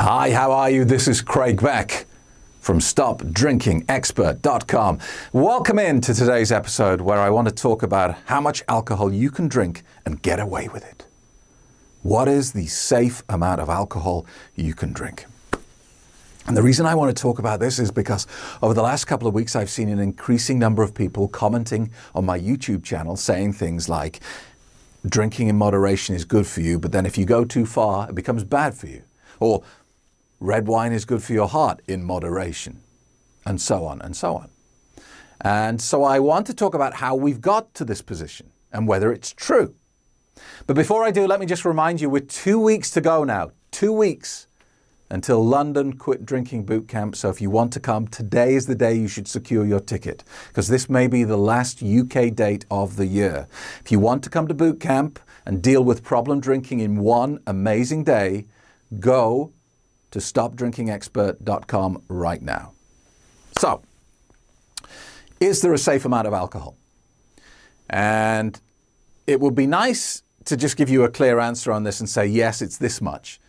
Hi, how are you? This is Craig Beck from StopDrinkingExpert.com. Welcome in to today's episode where I want to talk about how much alcohol you can drink and get away with it. What is the safe amount of alcohol you can drink? And the reason I want to talk about this is because over the last couple of weeks I've seen an increasing number of people commenting on my YouTube channel saying things like, drinking in moderation is good for you, but then if you go too far, it becomes bad for you. Or, red wine is good for your heart in moderation, and so on and so on. And so I want to talk about how we've got to this position and whether it's true. But before I do, let me just remind you, we're 2 weeks to go now, 2 weeks until London Quit Drinking Bootcamp. So if you want to come, today is the day you should secure your ticket, because this may be the last UK date of the year. If you want to come to bootcamp and deal with problem drinking in one amazing day, go to StopDrinkingExpert.com right now. So, is there a safe amount of alcohol? And it would be nice to just give you a clear answer on this and say, yes, it's this much.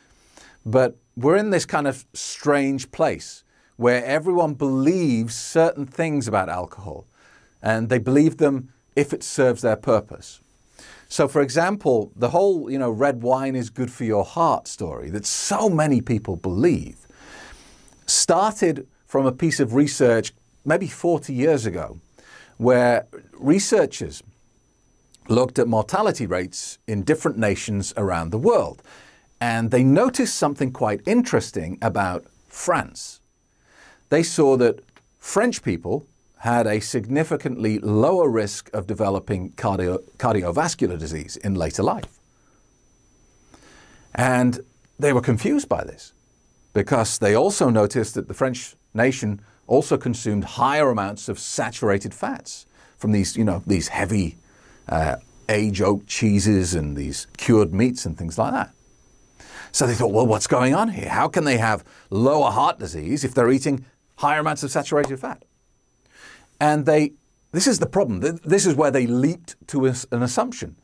But we're in this kind of strange place where everyone believes certain things about alcohol, and they believe them if it serves their purpose. So for example, the whole, red wine is good for your heart story that so many people believe started from a piece of research maybe 40 years ago, where researchers looked at mortality rates in different nations around the world. And they noticed something quite interesting about France. They saw that French people had a significantly lower risk of developing cardiovascular disease in later life. And they were confused by this, because they also noticed that the French nation also consumed higher amounts of saturated fats from these, these heavy age-oak cheeses and these cured meats and things like that. So they thought, well, what's going on here? How can they have lower heart disease if they're eating higher amounts of saturated fat? And this is the problem. This is where they leaped to an assumption.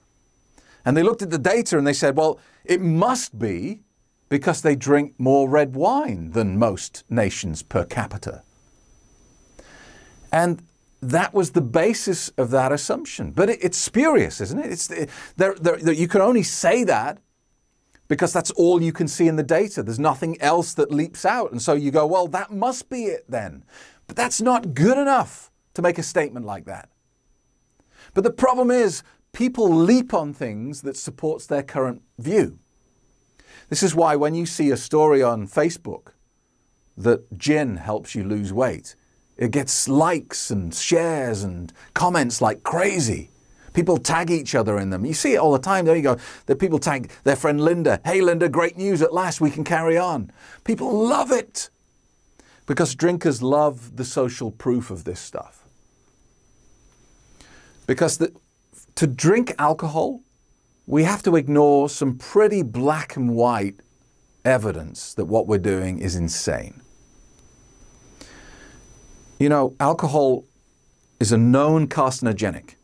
And they looked at the data and they said, well, it must be because they drink more red wine than most nations per capita. And that was the basis of that assumption. But it's spurious, isn't it? You can only say that because that's all you can see in the data. There's nothing else that leaps out. And so you go, well, that must be it then. But that's not good enough to make a statement like that. But the problem is people leap on things that supports their current view. This is why when you see a story on Facebook that gin helps you lose weight, it gets likes and shares and comments like crazy. People tag each other in them. You see it all the time. There you go. The people tag their friend Linda. Hey, Linda, great news. At last we can carry on. People love it because drinkers love the social proof of this stuff. Because to drink alcohol, we have to ignore some pretty black and white evidence that what we're doing is insane. Alcohol is a known carcinogenic.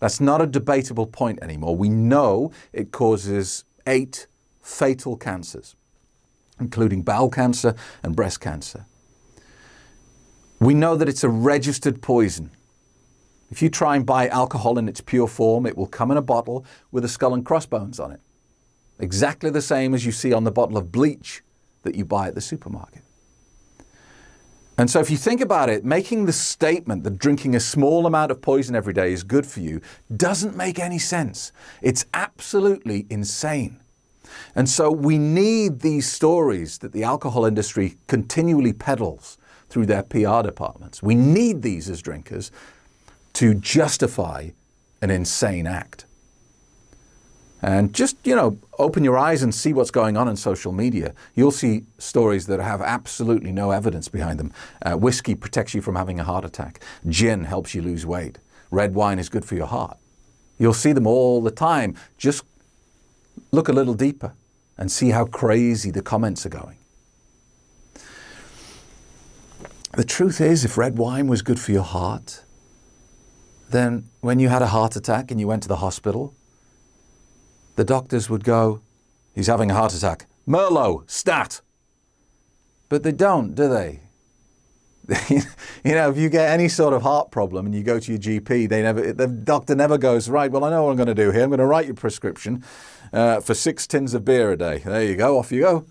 That's not a debatable point anymore. We know it causes 8 fatal cancers, including bowel cancer and breast cancer. We know that it's a registered poison. If you try and buy alcohol in its pure form, it will come in a bottle with a skull and crossbones on it. Exactly the same as you see on the bottle of bleach that you buy at the supermarket. And so if you think about it, making the statement that drinking a small amount of poison every day is good for you doesn't make any sense. It's absolutely insane. And so we need these stories that the alcohol industry continually peddles through their PR departments. We need these as drinkers to justify an insane act. And just, open your eyes and see what's going on in social media. You'll see stories that have absolutely no evidence behind them. Whiskey protects you from having a heart attack. Gin helps you lose weight. Red wine is good for your heart. You'll see them all the time. Just look a little deeper and see how crazy the comments are going. The truth is, if red wine was good for your heart, then when you had a heart attack and you went to the hospital, the doctors would go, he's having a heart attack. Merlot, stat. But they don't, do they? You know, if you get any sort of heart problem and you go to your GP, they never, the doctor never goes, right, well, I know what I'm going to do here. I'm going to write your prescription for 6 tins of beer a day. There you go, off you go.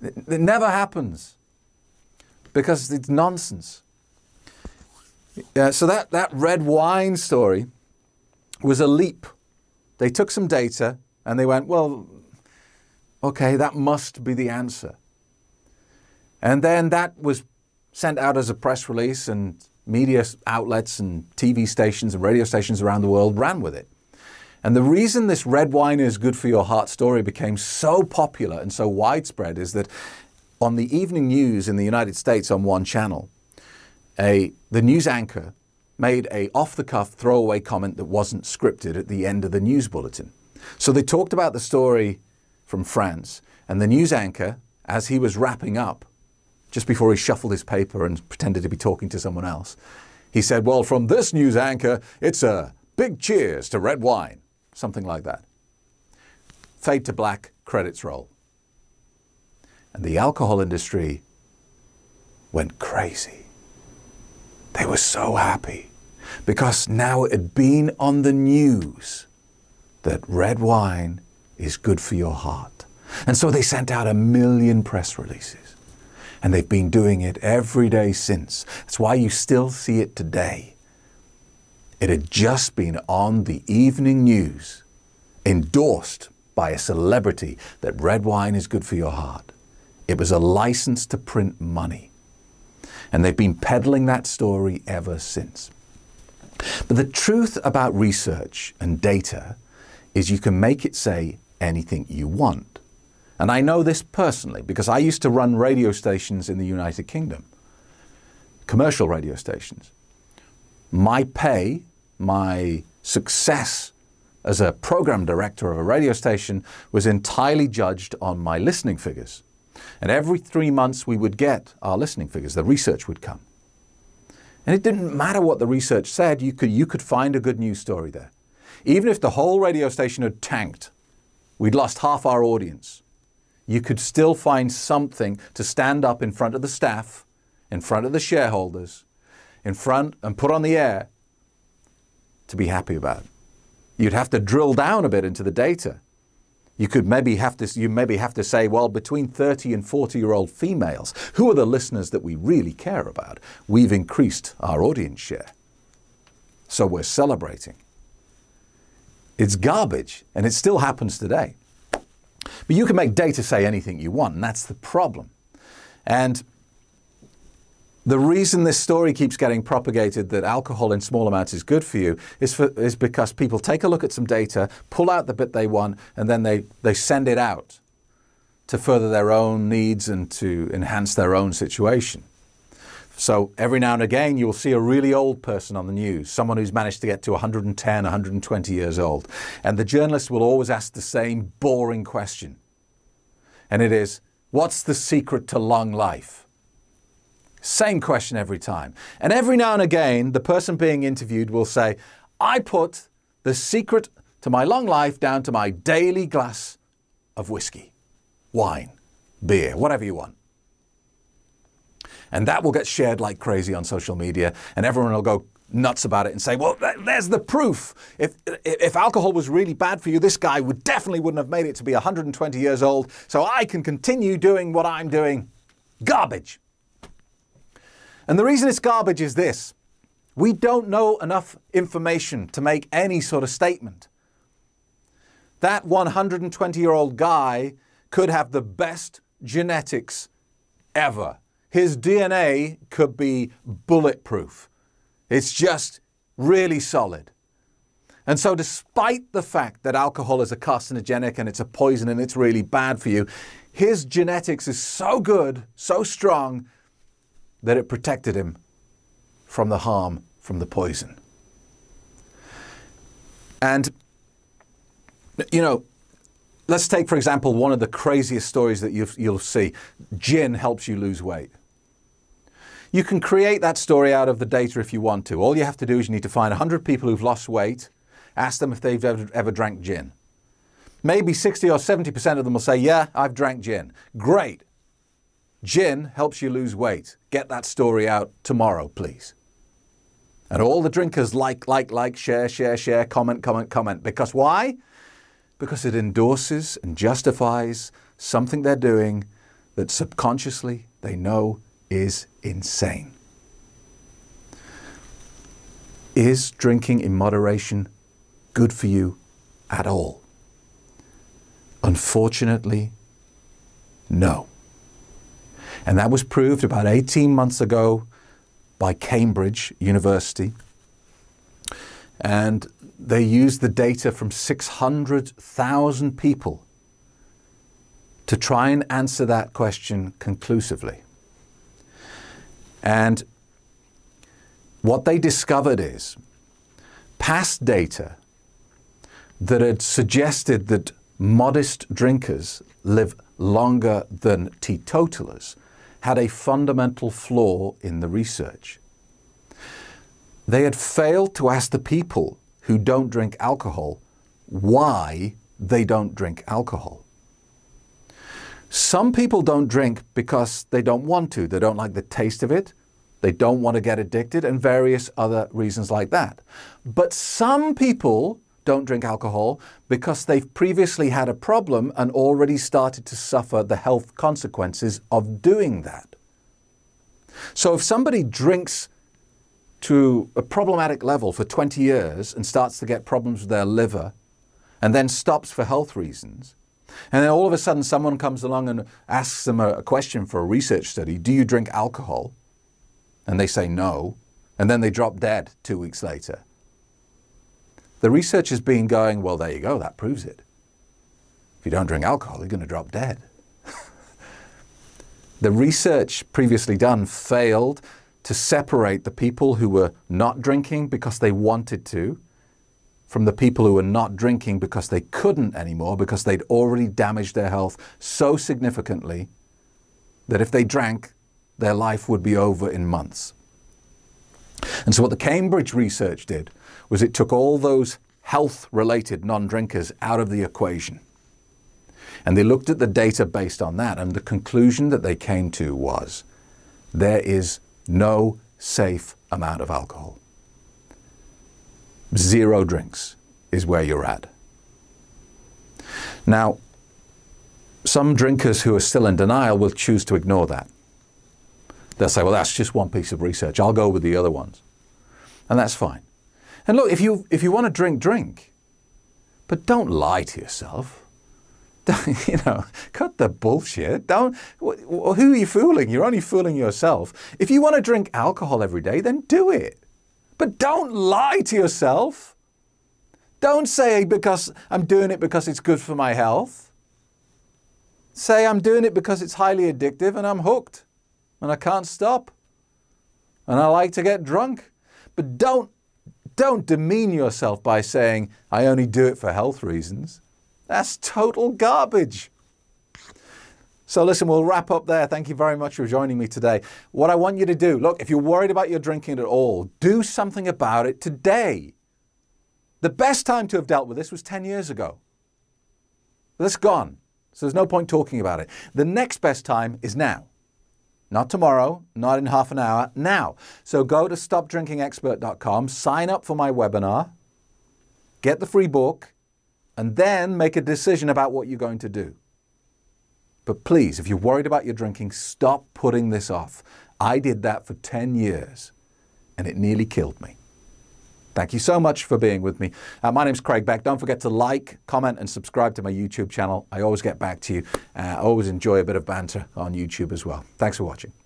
It never happens because it's nonsense. So that red wine story was a leap. They took some data and they went, well, okay, that must be the answer. And then that was sent out as a press release, and media outlets and TV stations and radio stations around the world ran with it. And the reason this red wine is good for your heart story became so popular and so widespread is that on the evening news in the United States on one channel, the news anchor made an off-the-cuff throwaway comment that wasn't scripted at the end of the news bulletin. So they talked about the story from France, and the news anchor, as he was wrapping up, just before he shuffled his paper and pretended to be talking to someone else, he said, well, from this news anchor, it's a big cheers to red wine. Something like that. Fade to black, credits roll. And the alcohol industry went crazy. They were so happy because now it had been on the news that red wine is good for your heart. And so they sent out 1 million press releases. And they've been doing it every day since. That's why you still see it today. It had just been on the evening news, endorsed by a celebrity, that red wine is good for your heart. It was a license to print money. And they've been peddling that story ever since. But the truth about research and data is you can make it say anything you want. And I know this personally because I used to run radio stations in the United Kingdom, commercial radio stations. My pay, my success as a program director of a radio station was entirely judged on my listening figures. And every 3 months we would get our listening figures, the research would come. And it didn't matter what the research said, you could find a good news story there. Even if the whole radio station had tanked, we'd lost half our audience, you could still find something to stand up in front of the staff, in front of the shareholders, in front and put on the air to be happy about. You'd have to drill down a bit into the data. You could maybe have to, say, well, between 30 and 40-year-old females, who are the listeners that we really care about? We've increased our audience share, so we're celebrating. It's garbage, and it still happens today. But you can make data say anything you want, and that's the problem. And the reason this story keeps getting propagated that alcohol in small amounts is good for you is because people take a look at some data, pull out the bit they want, and then they send it out to further their own needs and to enhance their own situation. So every now and again, you'll see a really old person on the news, someone who's managed to get to 110, 120 years old. And the journalist will always ask the same boring question. And it is, what's the secret to long life? Same question every time. And every now and again, the person being interviewed will say, I put the secret to my long life down to my daily glass of whiskey, wine, beer, whatever you want. And that will get shared like crazy on social media, and everyone will go nuts about it and say, well, there's the proof. If alcohol was really bad for you, this guy definitely wouldn't have made it to be 120 years old, so I can continue doing what I'm doing. Garbage. And the reason it's garbage is this. We don't know enough information to make any sort of statement. That 120-year-old guy could have the best genetics ever. His DNA could be bulletproof. It's just really solid. And so despite the fact that alcohol is a carcinogenic and it's a poison and it's really bad for you, his genetics is so good, so strong, that it protected him from the harm from the poison. And, you know, let's take, for example, one of the craziest stories that you'll see. Gin helps you lose weight. You can create that story out of the data if you want to. All you have to do is you need to find 100 people who've lost weight, ask them if they've ever drank gin. Maybe 60 or 70% of them will say, yeah, I've drank gin. Great. Gin helps you lose weight. Get that story out tomorrow, please. And all the drinkers like, share, share, share, comment, comment, comment. Because why? Because it endorses and justifies something they're doing that subconsciously they know is insane. Is drinking in moderation good for you at all? Unfortunately, no. And that was proved about 18 months ago by Cambridge University. And they used the data from 600,000 people to try and answer that question conclusively. And what they discovered is past data that had suggested that modest drinkers live longer than teetotalers had a fundamental flaw in the research. They had failed to ask the people who don't drink alcohol why they don't drink alcohol. Some people don't drink because they don't want to. They don't like the taste of it. They don't want to get addicted and various other reasons like that. But some people don't drink alcohol because they've previously had a problem and already started to suffer the health consequences of doing that. So if somebody drinks to a problematic level for 20 years and starts to get problems with their liver and then stops for health reasons, and then all of a sudden someone comes along and asks them a question for a research study, do you drink alcohol? And they say no, and then they drop dead 2 weeks later. The research has been going, well, there you go, that proves it. If you don't drink alcohol, you're going to drop dead. The research previously done failed to separate the people who were not drinking because they wanted to from the people who were not drinking because they couldn't anymore because they'd already damaged their health so significantly that if they drank, their life would be over in months. And so what the Cambridge research did was it took all those health-related non-drinkers out of the equation. And they looked at the data based on that, and the conclusion that they came to was there is no safe amount of alcohol. Zero drinks is where you're at. Now, some drinkers who are still in denial will choose to ignore that. They'll say, well, that's just one piece of research. I'll go with the other ones. And that's fine. And look, if you want to drink, drink. But don't lie to yourself. Don't, cut the bullshit. Don't, who are you fooling? You're only fooling yourself. If you want to drink alcohol every day, then do it. But don't lie to yourself. Don't say, because I'm doing it because it's good for my health. Say, I'm doing it because it's highly addictive and I'm hooked. And I can't stop. And I like to get drunk. But don't demean yourself by saying, I only do it for health reasons. That's total garbage. So listen, we'll wrap up there. Thank you very much for joining me today. What I want you to do, look, if you're worried about your drinking at all, do something about it today. The best time to have dealt with this was 10 years ago. That's gone. So there's no point talking about it. The next best time is now. Not tomorrow, not in half an hour, now. So go to StopDrinkingExpert.com, sign up for my webinar, get the free book, and then make a decision about what you're going to do. But please, if you're worried about your drinking, stop putting this off. I did that for 10 years, and it nearly killed me. Thank you so much for being with me. My name's Craig Beck. Don't forget to like, comment, and subscribe to my YouTube channel. I always get back to you. I always enjoy a bit of banter on YouTube as well. Thanks for watching.